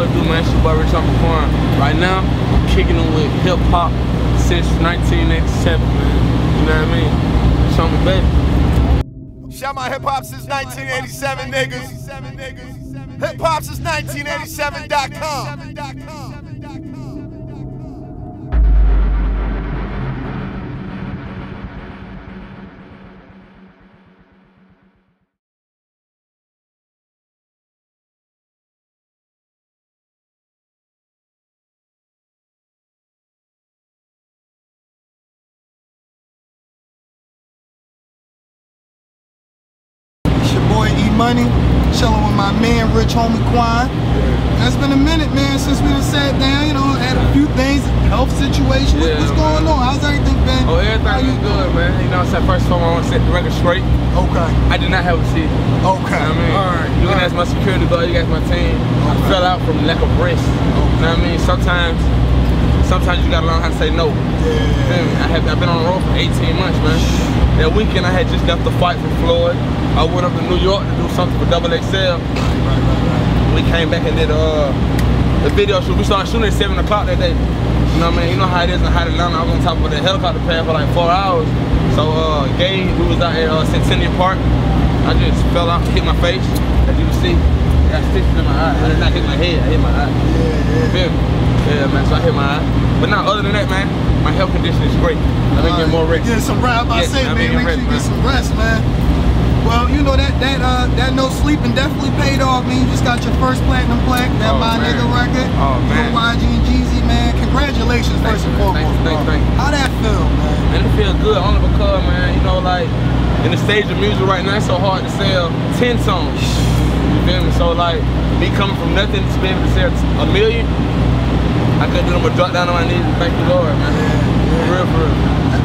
boy do, man. It's your boy Rich Homie Quan. Right now, I'm kicking it with HipHopSince1987, man. You know what I mean? It's on me, baby. Shout my hip-hop since 1987, niggas. Hip-hop since 1987.com. Money, chilling with my man Rich Homie Quan. That's been a minute, man, since we done sat down, you know, had a few things, health situation. What's going on? How's everything been? Oh, everything's good, man. You know what I'm saying? First of all, I want to set the record straight. Okay. I did not have a seat. Okay. You know what I mean? All right. You can ask my security guard, you guys my team. Okay. I fell out from lack of rest. Okay. You know what I mean? Sometimes you gotta learn how to say no. Yeah. I've been on the road for 18 months, man. That weekend I had just got the fight from Floyd. I went up to New York to do something for Double XL. Right. We came back and did the video shoot. We started shooting at 7 o'clock that day. You know what I mean? You know how it is in hot Atlanta. I was on top of the helicopter pad for like 4 hours. So Gabe, we was out at Centennial Park. I just fell out, hit my face, as you can see. I got stitches in my eye. I did not hit my head, I hit my eye. Yeah, yeah. You feel me? Yeah, man, so I hit my eye. But now, other than that, man, my health condition is great. I've been getting more rest. Yeah, some rest. Make sure you get some rest, man. Well, you know, that no sleeping definitely paid off, man. You just got your first platinum plaque, that my nigga record. Oh, man. T.I.G. and Jeezy, man. Congratulations, first and foremost. Thanks. How that feel, man? Man, it feels good, only because, man, you know, like, in the stage of music right now, it's so hard to sell 10 songs. You feel me? So, like, me coming from nothing to be able to sell 1 million, I couldn't do them, but drop down on my knees and thank the Lord, man. Yeah. For real.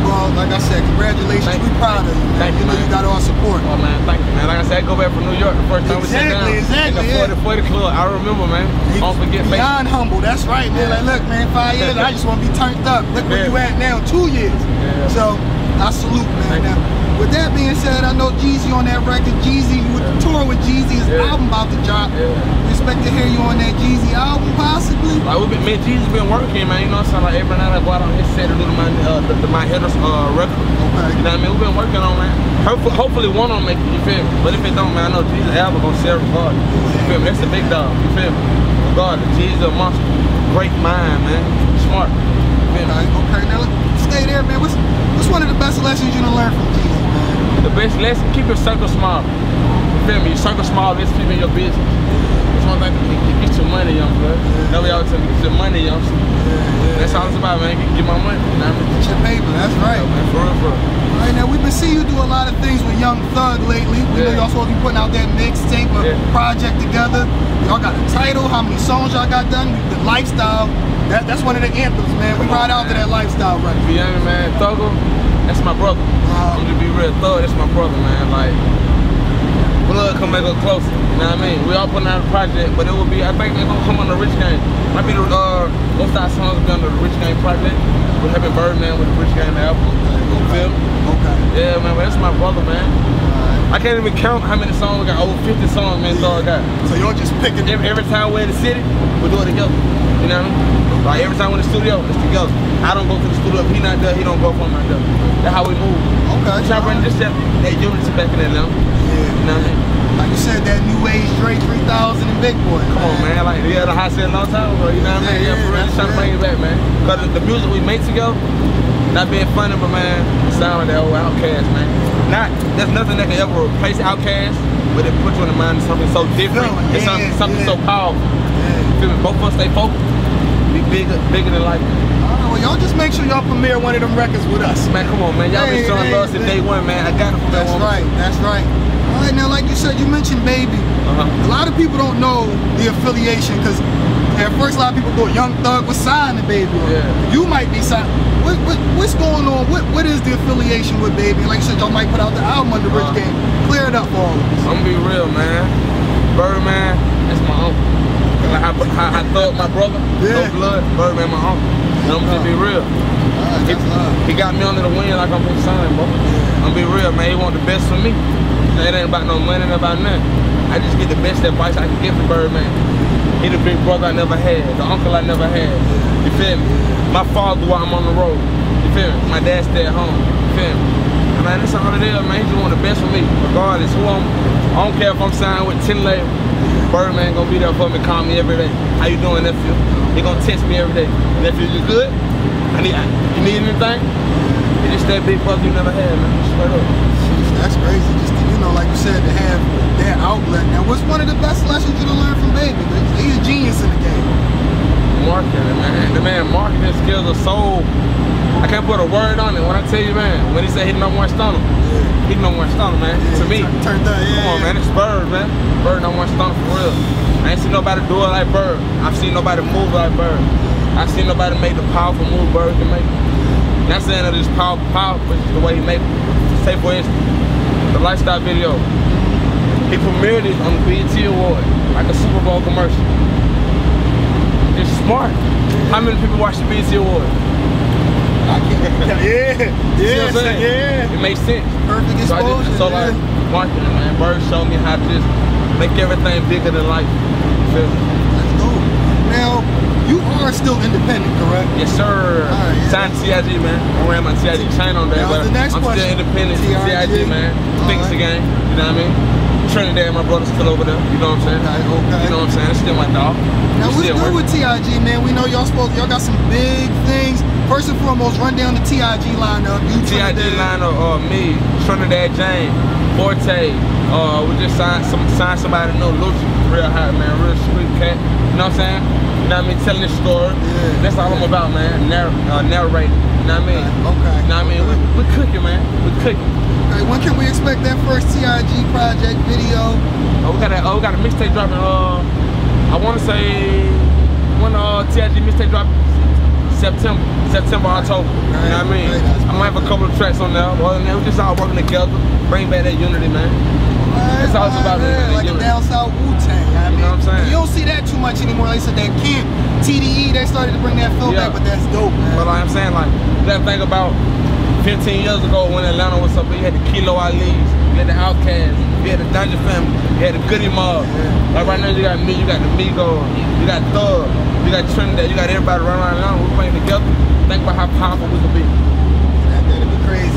Well, like I said, congratulations. We proud of you, man. You know you got our support. Oh, man, thank you, man. Like I said, I go back from New York the first time we sat down. Exactly, the 40 Club. I remember, man. Don't forget, beyond humble, that's right, man. Like, look, man, 5 years, I just want to be turned up. Look where you at now, 2 years. Yeah. So, I salute, man. Now, with that being said, I know Jeezy on that record. Jeezy, with the tour with Jeezy, his album about to drop. Yeah. Expect to hear you on that Jeezy album, possibly. Like, man, Jeezy's been working, man. You know what I'm saying? Like, every night I go out on his set to do my headers record. Okay. You know what I mean? We've been working on, man. Hopefully one of them make it, you feel me? But if it don't, man, I know Jeezy's album gonna sell regardless. You feel me? That's the big dog, you feel me? Regardless, Jeezy's a monster. Great mind, man. Smart. Okay, now stay there, man. What's one of the best lessons you done learn from Jeezy, man? The best lesson? Keep your circle small. You feel me? Your circle small, let's keep in your business. That's one thing, get your money, young blood. That's what y'all tell me, get your money, young son. That's all it's about, man. Get my money. You know what I mean? Get your paper, that's right. Yeah, man, for real. All right, now we've been seeing you do a lot of things with Young Thug lately. We know y'all supposed to be putting out that mixtape or project together. Y'all got a title, how many songs y'all got done, the lifestyle. That's one of the anthems, man. We ride out to that lifestyle, right? You hear me, man? Thugger, that's my brother. I'm just be real, Thug, that's my brother, man. Like, blood come back up closer. You know what I mean? We all putting out a project, but it will be. I think they're gonna come on the Rich Gang. Might be the most of our songs will be on the Rich Gang project. We're having Birdman with the Rich Gang album. You feel me? Okay. Yeah, man. But that's my brother, man. I can't even count how many songs we got. Over 50 songs, man. Thug got. So y'all just picking every time we're in the city, we do it together. You know what I mean? Like every time we're in the studio, it's together. I don't go to the studio, if he not there, he don't go for my door. That's how we move. Okay. Try to bring that unity back in that level. Yeah. You know what I mean? Like you said, that new age Dre 3000 and Big Boy. Come on, man. Like, the hot set a long time ago. You know what I mean? Yeah, for real. Just trying to bring it back, man. Because the music we make together, not being funny, but man, it sound like that old Outkast, man. There's nothing that can ever replace Outkast, but it puts you in the mind of something so different. It's something so powerful. You feel me? Both of us stay focused. Bigger than life. Well, y'all just make sure y'all premiere one of them records with us. Man, come on, man. Y'all been showing love since day one, man. I got it from that one. That's right. All right, now, like you said, you mentioned Baby. A lot of people don't know the affiliation, because at first, a lot of people go, Young Thug was signed to Baby. You might be signed. What's going on? What is the affiliation with Baby? Like you said, y'all might put out the album on the Rich Gang. Clear it up for all of us. I'm going to be real, man. Birdman, that's my uncle. Like I thugged my brother, no blood, Birdman my uncle. You know, I'm just be real. He got me under the wing like I'm his son, bro. I'm be real, man. He want the best for me. It ain't about no money, it ain't about nothing. I just get the best advice I can get from Birdman. He the big brother I never had, the uncle I never had, you feel me? My father while I'm on the road, you feel me? My dad stay at home, you feel me? And man, that's all it is, man. He just want the best for me, regardless who I'm. I don't care if I'm signed with 10 labels. Birdman gonna be there for me, call me every day. How you doing, nephew? He gonna text me every day. Nephew, you good? You need anything? It's just that big brother you never had, man. Straight up. That's crazy. Just to, you know, like you said, to have that outlet. And what's one of the best lessons you can learn from Baby? He's a genius in the game. Marketing, man. The man marketing skills are so... I can't put a word on it. When I tell you, man, when he said he's number one stunner, yeah. He's number one stunner, man. Yeah, to me. Come on, man. It's Bird, man. Bird number one stunner for real. I ain't seen nobody do it like Bird. I've seen nobody move like Bird. I've seen nobody make the powerful move Bird can make. Not saying that it's powerful, but it's the way he make it. Say for instance, the lifestyle video. He premiered it on the BET Award, like a Super Bowl commercial. It's smart. How many people watch the BET Award? I can't. Yeah. Yeah. It makes sense. Perfect exposure. So like marketing, man. Bird showed me how to just make everything bigger than life. Feel me? Let's go. Now, you are still independent, correct? Yes, sir. Right, yeah. Signed T.I.G., man. I ran my T.I.G. chain on there, but I'm still independent. T.I.G., man. Thinks the game. You know what I mean? Trinidad, my brother's still over there. You know what I'm saying? Okay, okay. You know what I'm saying? It's still my dog. Now, what's good with T.I.G., man? We know y'all supposed y'all got some big things. First and foremost, run down the T.I.G. lineup. T.I.G. lineup, me, Trinidad James, Forte. We just signed somebody new, Lucci. Real hot, man. Real sweet cat. You know what I'm saying? You know what I mean? Telling this story. Yeah. That's all I'm about, man. Narrating. You know what I mean? Okay. You know what I mean? Okay. We're cooking, man. We're cooking. Okay. When can we expect that first T.I.G. project video? We got a mixtape dropping. I want to say when T.I.G. mixtape dropping September, October. Right. You know what I mean? Right. I might have a couple of tracks on there. Well, we're just all working together. Bring back that unity, man. That's all it's about. Like a down south Wu-Tang. You know what I'm saying? You don't see that too much anymore. Like I said, that camp, TDE, they started to bring that feel back, but that's dope, man. But like I'm saying, like, you gotta think about 15 years ago when Atlanta was up, you had the Kilo Ali's, you had the Outkast, you had the Dungeon Family, you had the Goodie Mob. Yeah. Like right now, you got me, you got the Migos, you got Thug, you got Trinidad, you got everybody running around Atlanta. We're playing together. Think about how powerful we could be. That'd be crazy.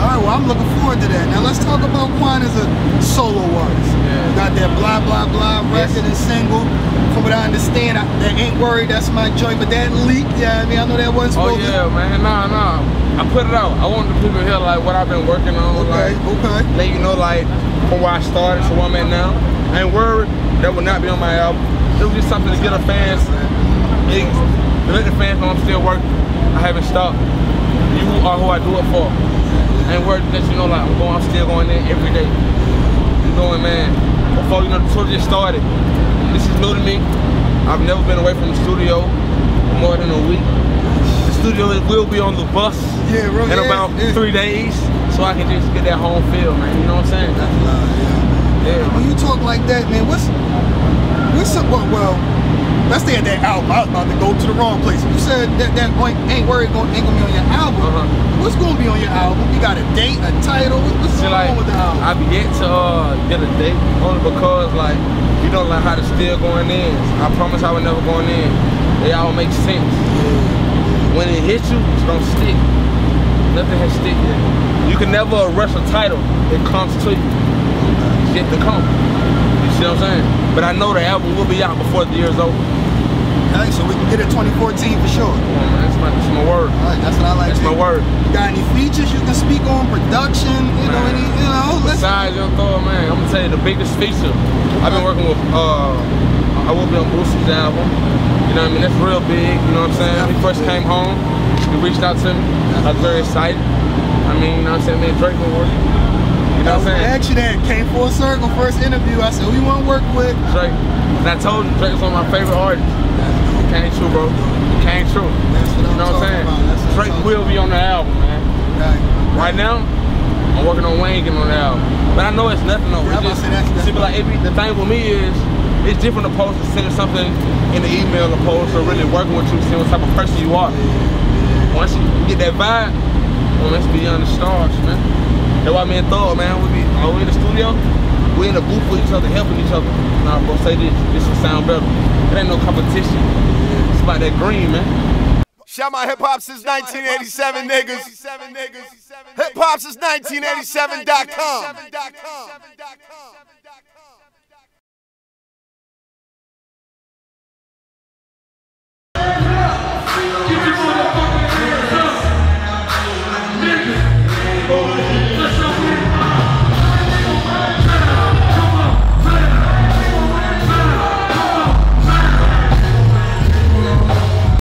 All right, well, I'm looking forward to that. Now, let's talk about Quan as a solo artist. Yeah. Got that blah, blah, blah record and single. From what I understand, that ain't worried, that's my joint. But that leak, yeah, I mean, I know that wasn't spoken. Oh, yeah, man. Nah. I put it out. I want the people here, like, what I've been working on. Okay, okay. Let you know, like, from where I started to where I'm at now. I ain't worried. That would not be on my album. It was just something to get the fans. Let the fans know I'm still working. I haven't stopped. You are who I do it for. And work that you know, like I'm still going there every day. I'm doing, man. Before you know the tour just started, this is new to me. I've never been away from the studio for more than a week. The studio will be on the bus in about 3 days, so I can just get that home feel, man. You know what I'm saying? Yeah. When you talk like that, man, well, let's stay at that album. I was about to go to the wrong place. You said that point ain't gonna be on your album. What's gonna be on your album? You got a date, a title? What's going on with the album? I've yet to get a date, only because like you don't like how the still going in. I promise I would never going in. They all make sense. When it hits you, it's gonna stick. Nothing has stick yet. You can never rush a title. It comes to you. It's yet to come. You see what I'm saying? But I know the album will be out before the year's over. Nice, so we can get it 2014 for sure. Man, that's my word. All right, that's what I like. That's my word. You got any features you can speak on? Production, you know, besides Young Thug, man, I'm gonna tell you the biggest feature. I've been working with, I will be on Boosie's album. You know what I mean? That's real big, you know what I'm saying? When he first came home, he reached out to me. I was very excited. I mean, you know what I'm saying? Man, Drake will work. You know what I'm saying? Actually, that came full circle. First interview, I said, who you want to work with? Drake. And I told him Drake's one of my favorite artists. It came true, bro. It came true. You know what I'm saying? Drake will be on the album, man. Right now, I'm working on Wayne getting on the album. But I know it's nothing though. The thing with me is, it's different opposed to sending something in the email opposed to really working with you, seeing what type of person you are. Once you get that vibe, well, let's be on the stars, man. That's why me and Thug, man, we in the studio, we We're in a booth with each other, helping each other. Now I'm gonna say this, this will sound better. It ain't no competition. It's about that green, man. Shout my hip-hop since 1987, niggas. Hip-hop since 1987.com.